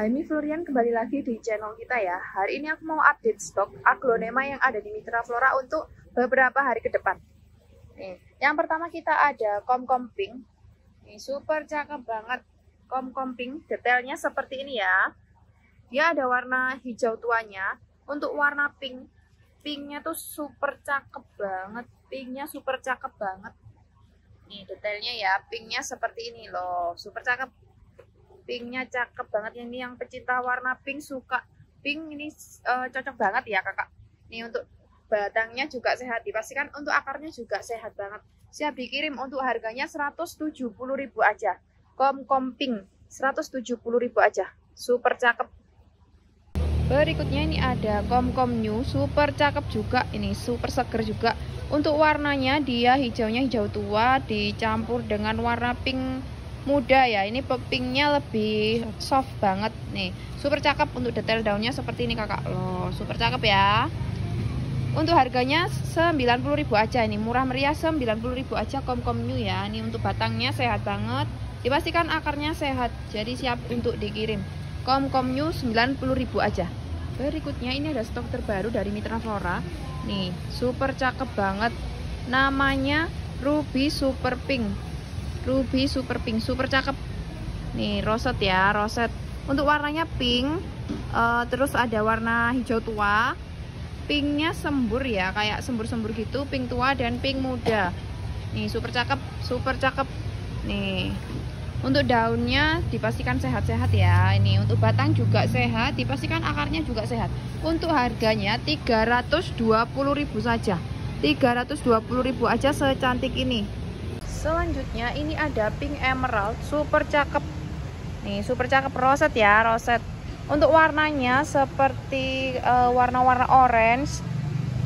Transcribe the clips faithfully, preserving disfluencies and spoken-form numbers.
Hai, ini Florian kembali lagi di channel kita ya. Hari ini aku mau update stok aglonema yang ada di Mitra Flora untuk beberapa hari ke depan. Nih, yang pertama kita ada komkom pink. Ini super cakep banget. Komkom pink detailnya seperti ini ya. Dia ada warna hijau tuanya. Untuk warna pink, pinknya tuh super cakep banget. Pinknya super cakep banget. Nih detailnya ya, pinknya seperti ini loh, super cakep. Pinknya cakep banget, ini yang pecinta warna pink suka pink ini uh, cocok banget ya kakak. Nih untuk batangnya juga sehat, dipastikan untuk akarnya juga sehat banget. Siap dikirim, untuk harganya seratus tujuh puluh ribu aja. Komkom pink seratus tujuh puluh ribu aja, super cakep. Berikutnya ini ada komkom new, super cakep juga, ini super seger juga. Untuk warnanya dia hijaunya hijau tua dicampur dengan warna pink muda ya. Ini pinknya lebih soft banget nih. Super cakep, untuk detail daunnya seperti ini kakak loh. Super cakep ya. Untuk harganya sembilan puluh ribu aja, ini murah meriah sembilan puluh ribu aja komkom new ya. Ini untuk batangnya sehat banget. Dipastikan akarnya sehat. Jadi siap untuk dikirim. Komkom new sembilan puluh ribu aja. Berikutnya ini ada stok terbaru dari Mitra Flora. Nih, super cakep banget. Namanya Ruby Super Pink. Ruby Super Pink, super cakep. Nih, roset ya, roset. Untuk warnanya pink, uh, terus ada warna hijau tua. Pinknya sembur ya, kayak sembur-sembur gitu, pink tua dan pink muda. Nih, super cakep, super cakep. Nih. Untuk daunnya dipastikan sehat-sehat ya. Ini untuk batang juga sehat, dipastikan akarnya juga sehat. Untuk harganya tiga ratus dua puluh ribu saja. tiga ratus dua puluh ribu aja secantik ini. Selanjutnya ini ada pink emerald, super cakep. Nih, super cakep, roset ya, roset. Untuk warnanya seperti warna-warna uh, orange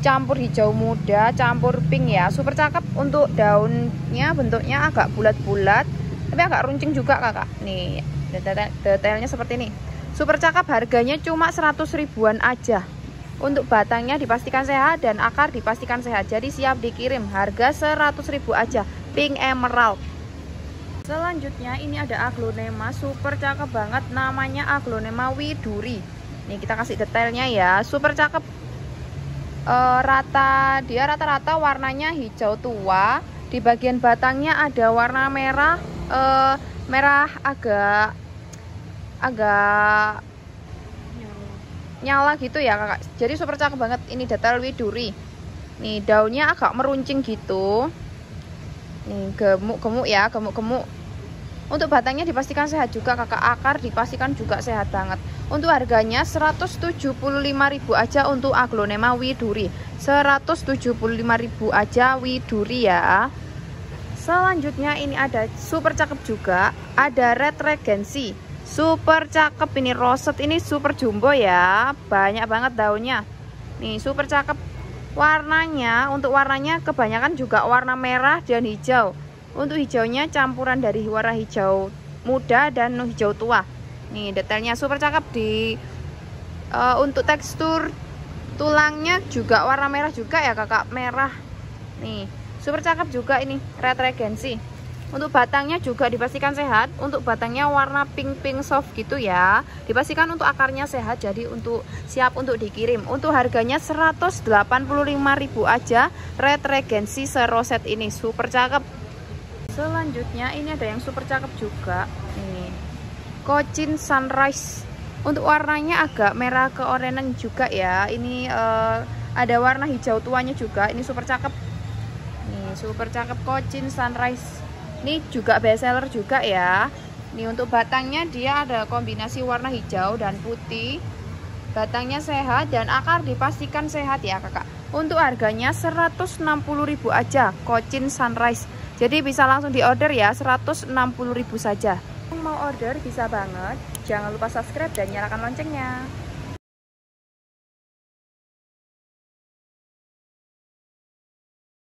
campur hijau muda, campur pink ya. Super cakep, untuk daunnya bentuknya agak bulat-bulat. Tapi agak runcing juga kakak. Nih detail detailnya seperti ini. Super cakep, harganya cuma seratus ribuan aja. Untuk batangnya dipastikan sehat dan akar dipastikan sehat. Jadi siap dikirim, harga seratus ribu aja. Pink emerald. Selanjutnya ini ada aglonema, super cakep banget. Namanya aglonema widuri. Nih kita kasih detailnya ya. Super cakep. E, rata dia rata-rata warnanya hijau tua. Di bagian batangnya ada warna merah. Uh, merah agak agak nyala gitu ya kakak. Jadi super cakep banget, ini detail widuri. Nih daunnya agak meruncing gitu. Nih gemuk-gemuk ya, gemuk-gemuk. Untuk batangnya dipastikan sehat juga kakak, akar dipastikan juga sehat banget. Untuk harganya seratus tujuh puluh lima ribu aja untuk aglonema widuri. seratus tujuh puluh lima ribu aja widuri ya. Selanjutnya ini ada super cakep juga, ada Red Regency. Super cakep, ini roset, ini super jumbo ya. Banyak banget daunnya. Nih super cakep. Warnanya, untuk warnanya kebanyakan juga warna merah dan hijau. Untuk hijaunya campuran dari warna hijau muda dan hijau tua. Nih detailnya super cakep di uh, untuk tekstur tulangnya juga warna merah juga ya kakak, merah. Nih super cakep juga ini Red Regency. Untuk batangnya juga dipastikan sehat. Untuk batangnya warna pink-pink soft gitu ya. Dipastikan untuk akarnya sehat. Jadi untuk siap untuk dikirim. Untuk harganya seratus delapan puluh lima ribu aja. Red Regency seroset ini super cakep. Selanjutnya ini ada yang super cakep juga. Ini Cochin Sunrise. Untuk warnanya agak merah ke orange juga ya. Ini eh, ada warna hijau tuanya juga. Ini super cakep. Super cakep Cochin Sunrise. Ini juga best seller juga ya. Ini untuk batangnya dia ada kombinasi warna hijau dan putih. Batangnya sehat dan akar dipastikan sehat ya kakak. Untuk harganya seratus enam puluh ribu aja Cochin Sunrise. Jadi bisa langsung di order ya, seratus enam puluh ribu saja. Yang mau order bisa banget. Jangan lupa subscribe dan nyalakan loncengnya.